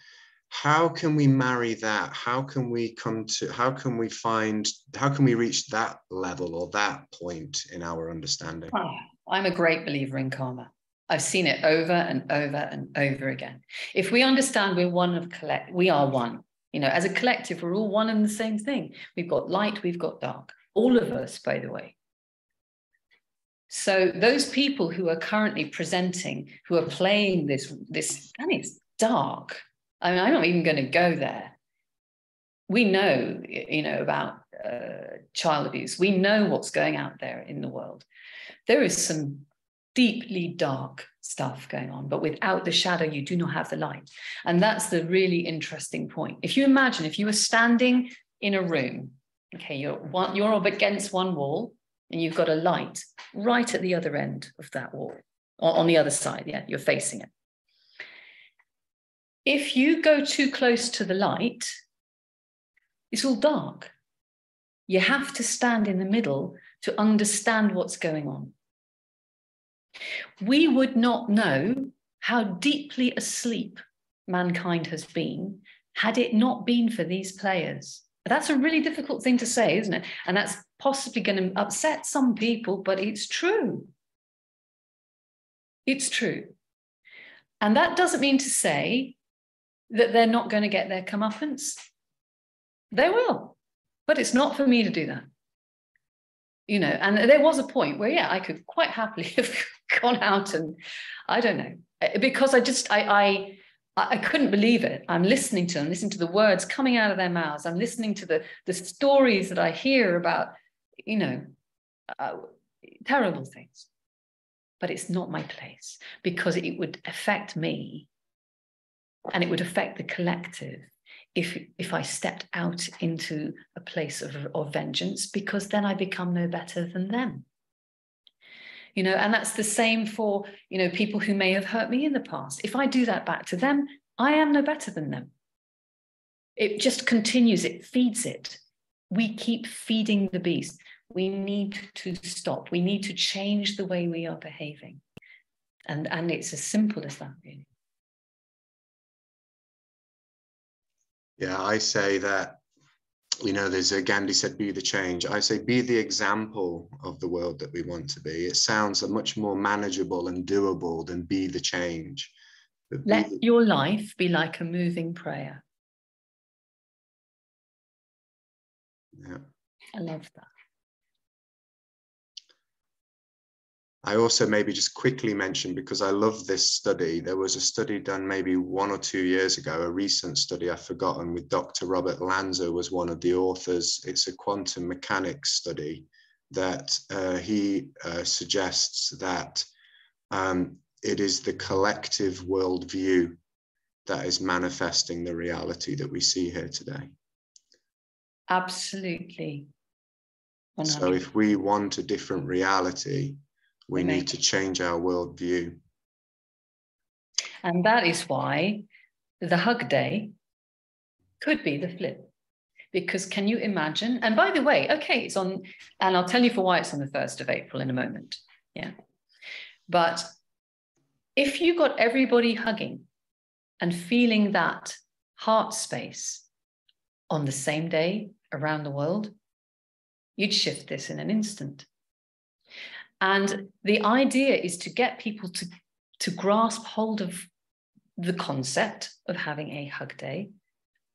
How can we marry that? How can we reach that level or that point in our understanding? I'm a great believer in karma. I've seen it over and over and over again. If we understand we are one, you know, as a collective, we're all one and the same thing. We've got light, we've got dark, all of us, by the way. So those people who are currently presenting, who are playing this, and it's dark. I mean, I'm not even going to go there. We know, about child abuse. We know what's going out there in the world. There is some deeply dark stuff going on, but without the shadow, you do not have the light. And that's the really interesting point. If you imagine, if you were standing in a room, okay, you're up against one wall, and you've got a light right at the other end of that wall, or on the other side, yeah, you're facing it. If you go too close to the light, it's all dark. You have to stand in the middle to understand what's going on. We would not know how deeply asleep mankind has been had it not been for these players. That's a really difficult thing to say, isn't it? And that's possibly going to upset some people, but it's true. It's true. And that doesn't mean to say that they're not going to get their comeuppance. They will, but it's not for me to do that. And there was a point where, yeah, I could quite happily have gone out and, I don't know, because I just, I couldn't believe it. I'm listening to them, listening to the words coming out of their mouths. I'm listening to the stories that I hear about, terrible things. But it's not my place, because it would affect me and it would affect the collective if I stepped out into a place of vengeance, because then I become no better than them. And that's the same for, people who may have hurt me in the past. If I do that back to them, I am no better than them. It just continues, it feeds it. We keep feeding the beast. We need to stop. We need to change the way we are behaving. And it's as simple as that, really. Yeah, I say that, there's Gandhi said, be the change. I say, be the example of the world that we want to be. It sounds much more manageable and doable than be the change. Let your life be like a moving prayer. Yeah. I love that. I also maybe just quickly mention, because I love this study, there was a study done maybe 1 or 2 years ago, a recent study I've forgotten, with Dr. Robert Lanza was one of the authors. It's a quantum mechanics study that he suggests that it is the collective worldview that is manifesting the reality that we see here today. Absolutely. 100%. So if we want a different reality, we need to change our worldview. And that is why the Hug Day could be the flip. Because can you imagine? And by the way, okay, it's on, and I'll tell you for why it's on the 1st of April in a moment. Yeah. But if you got everybody hugging and feeling that heart space on the same day around the world, you'd shift this in an instant. And the idea is to get people to grasp hold of the concept of having a hug day,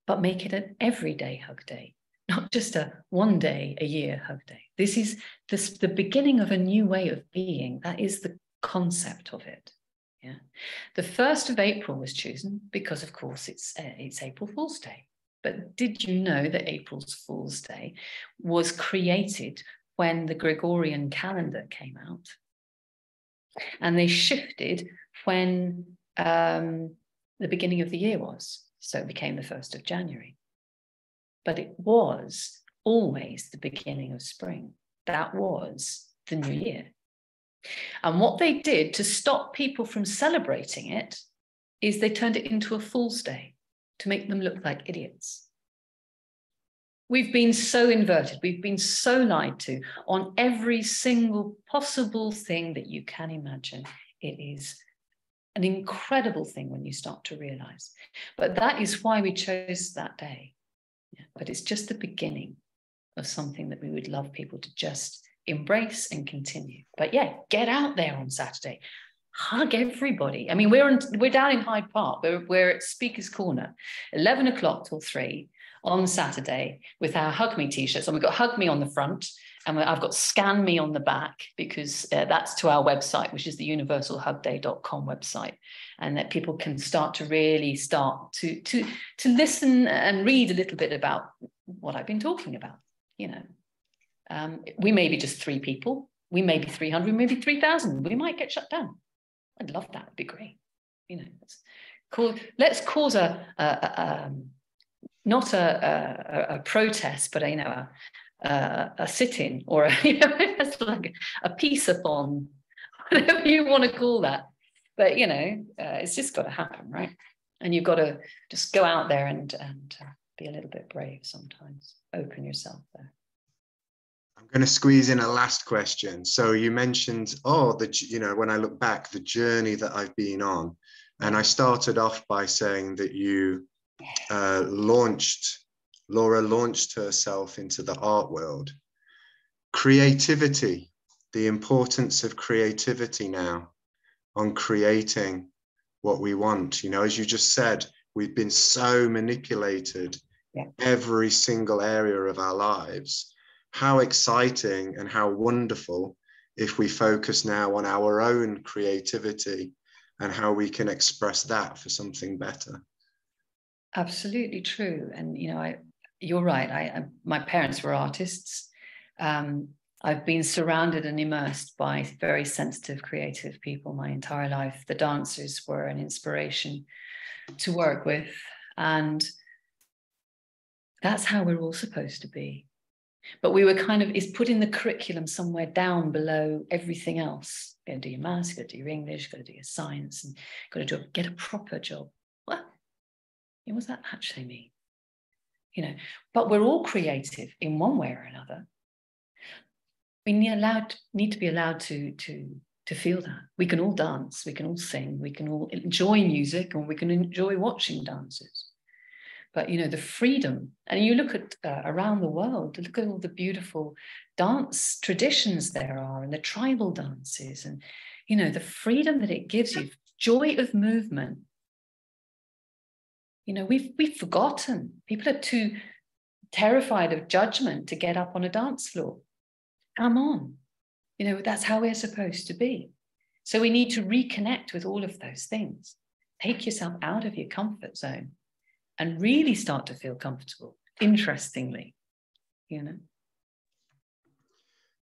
but make it an everyday hug day, not just a one day a year hug day. This is the beginning of a new way of being. That is the concept of it. Yeah. The 1st of April was chosen because, of course, it's April Fool's Day. But did you know that April Fool's Day was created when the Gregorian calendar came out? And they shifted when the beginning of the year was. So it became the 1st of January. But it was always the beginning of spring. That was the new year. And what they did to stop people from celebrating it is they turned it into a fool's day to make them look like idiots. We've been so inverted. We've been so lied to on every single possible thing that you can imagine. It is an incredible thing when you start to realize. But that is why we chose that day. Yeah. But it's just the beginning of something that we would love people to just embrace and continue. But yeah, get out there on Saturday. Hug everybody. I mean, we're down in Hyde Park. We're at Speaker's Corner, 11 o'clock till 3. On Saturday with our Hug Me t-shirts, and we've got Hug Me on the front And I've got Scan Me on the back, because that's to our website, which is the universalhugday.com website. And that people can start to really start to listen and read a little bit about what I've been talking about. You know, we may be just three people. We may be 300, maybe 3,000. We might get shut down. I'd love that. It'd be great. You know, it's cool. Let's cause not a protest, but a sit-in, or a peace-a-thon, whatever you want to call that. But you know, it's just got to happen, right? And you've got to just go out there and be a little bit brave sometimes. Open yourself there. I'm going to squeeze in a last question. So you mentioned, when I look back, the journey that I've been on, and I started off by saying that you Laura launched herself into the art world. Creativity, the importance of creativity now on creating what we want. You know, as you just said, we've been so manipulated in every single area of our lives. How exciting and how wonderful if we focus now on our own creativity and how we can express that for something better. Absolutely true. And, you know, you're right. My parents were artists. I've been surrounded and immersed by very sensitive, creative people my entire life. The dancers were an inspiration to work with. And that's how we're all supposed to be. But we were it's put in the curriculum somewhere down below everything else. You've got to do your maths, you've got to do your English, you've got to do your science, and you've got to get a proper job. What? What does that actually mean? You know, but we're all creative in one way or another. We need to be allowed to feel that. We can all dance, we can all sing, we can all enjoy music, and we can enjoy watching dances. But, you know, the freedom, and you look at around the world, look at all the beautiful dance traditions there are, and the tribal dances, and, you know, the freedom that it gives you, joy of movement. You know, we've forgotten. People are too terrified of judgment to get up on a dance floor. Come on. You know, that's how we're supposed to be. So we need to reconnect with all of those things. Take yourself out of your comfort zone and really start to feel comfortable, interestingly, you know.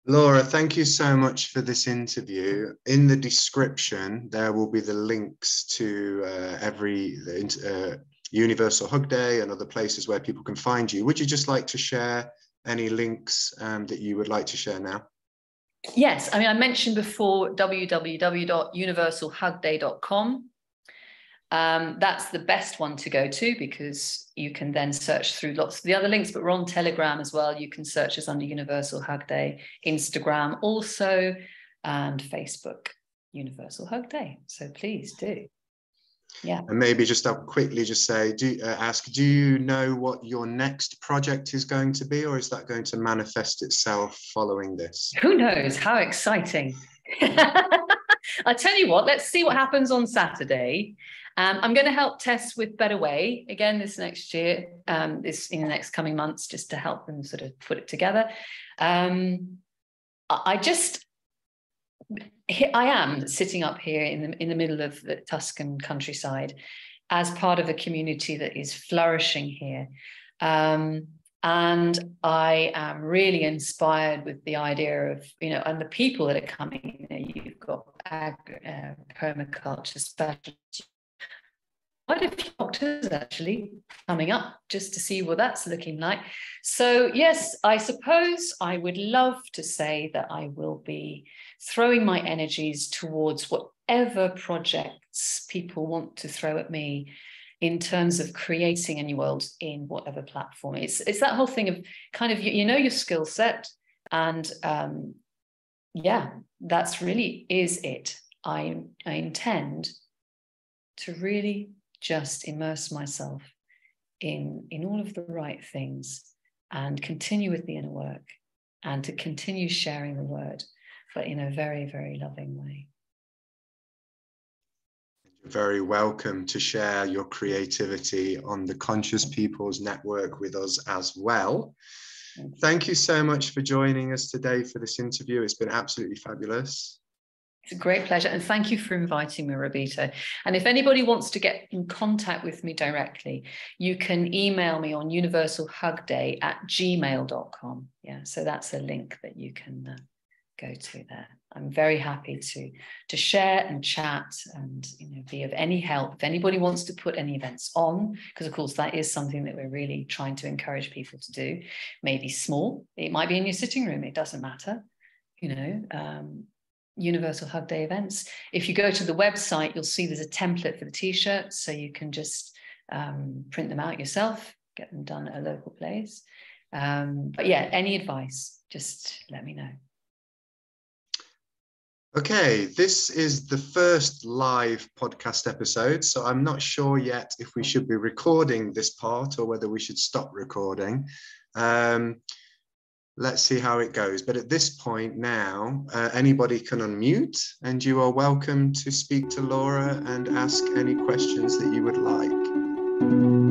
Laura, thank you so much for this interview. In the description, there will be the links to Universal Hug Day and other places where people can find you. Would you just like to share any links that you would like to share now? Yes, I mean, I mentioned before www.universalhugday.com. That's the best one to go to, because you can then search through lots of the other links, but we're on Telegram as well. You can search us under Universal Hug Day, Instagram also, and Facebook, Universal Hug Day. So please do. Yeah. And maybe just I'll quickly just say, do you know what your next project is going to be, or is that going to manifest itself following this? Who knows? How exciting. I tell you what, let's see what happens on Saturday. I'm going to help Tess with Better Way again this next year, in the next coming months, just to help them sort of put it together. I am sitting up here in the middle of the Tuscan countryside as part of a community that is flourishing here. And I am really inspired with the idea of, you know, and the people that are coming. You've got permaculture specialists. Quite a few doctors actually coming up just to see what that's looking like. So yes, I suppose I would love to say that I will be throwing my energies towards whatever projects people want to throw at me in terms of creating a new world in whatever platform. It's that whole thing of kind of, you know, your skill set, and yeah, that's really is it. I intend to really just immerse myself in all of the right things, and continue with the inner work, and to continue sharing the word, but in a very, very loving way. You're very welcome to share your creativity on the Conscious Peoples Network with us as well. Thank you so much for joining us today for this interview. It's been absolutely fabulous. It's a great pleasure, and thank you for inviting me, Robito. And if anybody wants to get in contact with me directly, you can email me on universalhugday@gmail.com. Yeah, so that's a link that you can go to there. I'm very happy to share and chat and, you know, be of any help. If anybody wants to put any events on, because of course that is something that we're really trying to encourage people to do, maybe small, it might be in your sitting room, it doesn't matter, you know, Universal Hug Day events. If you go to the website, you'll see there's a template for the t-shirts, so you can just print them out yourself, get them done at a local place. But yeah, any advice, just let me know. Okay, this is the first live podcast episode, so I'm not sure yet if we should be recording this part or whether we should stop recording. Let's see how it goes. But at this point now, anybody can unmute, and you are welcome to speak to Laura and ask any questions that you would like.